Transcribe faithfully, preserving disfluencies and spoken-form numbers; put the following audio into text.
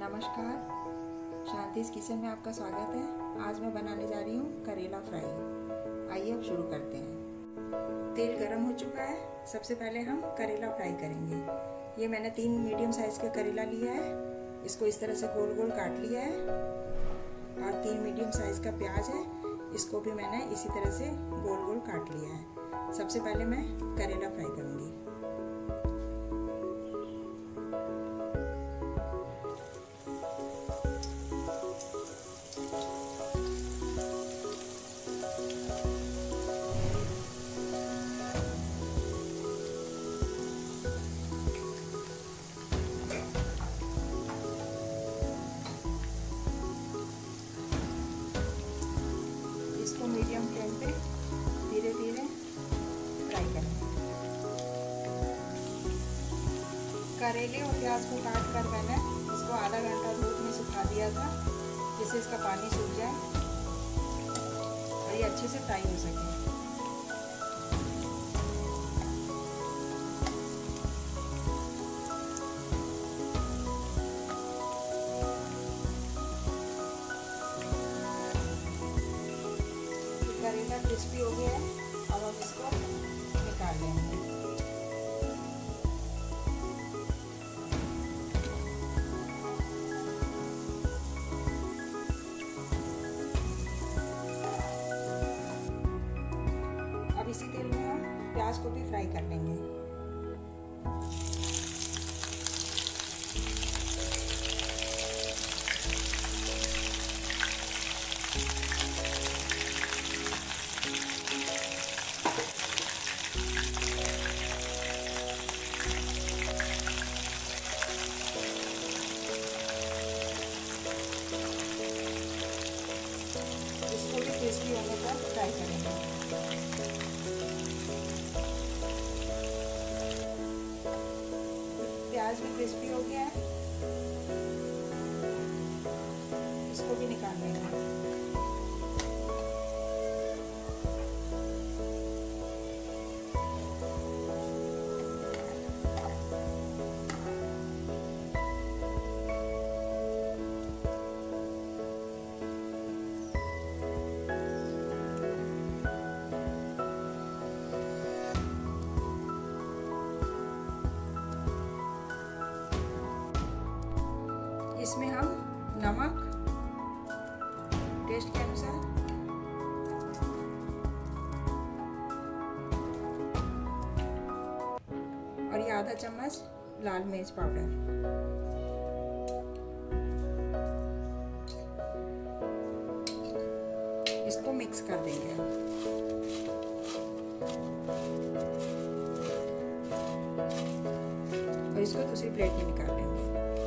नमस्कार, शांतिस किचन में आपका स्वागत है। आज मैं बनाने जा रही हूँ करेला फ्राई। आइए अब शुरू करते हैं। तेल गरम हो चुका है। सबसे पहले हम करेला फ्राई करेंगे। ये मैंने तीन मीडियम साइज़ का करेला लिया है, इसको इस तरह से गोल गोल काट लिया है। और तीन मीडियम साइज़ का प्याज है, इसको भी मैंने इसी तरह से गोल गोल काट लिया है। सबसे पहले मैं करेला फ्राई करूँगी। इसको मीडियम फ्लेम पे धीरे धीरे फ्राई करें। करेले और प्याज को काट कर मैंने इसको आधा घंटा धूप में सुखा दिया था, जिससे इसका पानी सूख जाए और ये अच्छे से फ्राई हो क्रिस्पी हो गया है। अब हम इसको निकाल लेंगे। अब इसी तेल में हम प्याज को भी फ्राई कर लेंगे। क्रिस्पी होने तक फ्राई करेंगे। प्याज भी क्रिस्पी हो गया है, इसको भी निकाल लेंगे। इसमें हम नमक टेस्ट के अनुसार और ये आधा चम्मच लाल मिर्च पाउडर, इसको मिक्स कर देंगे। और इसको दूसरी प्लेट में निकाल लेंगे।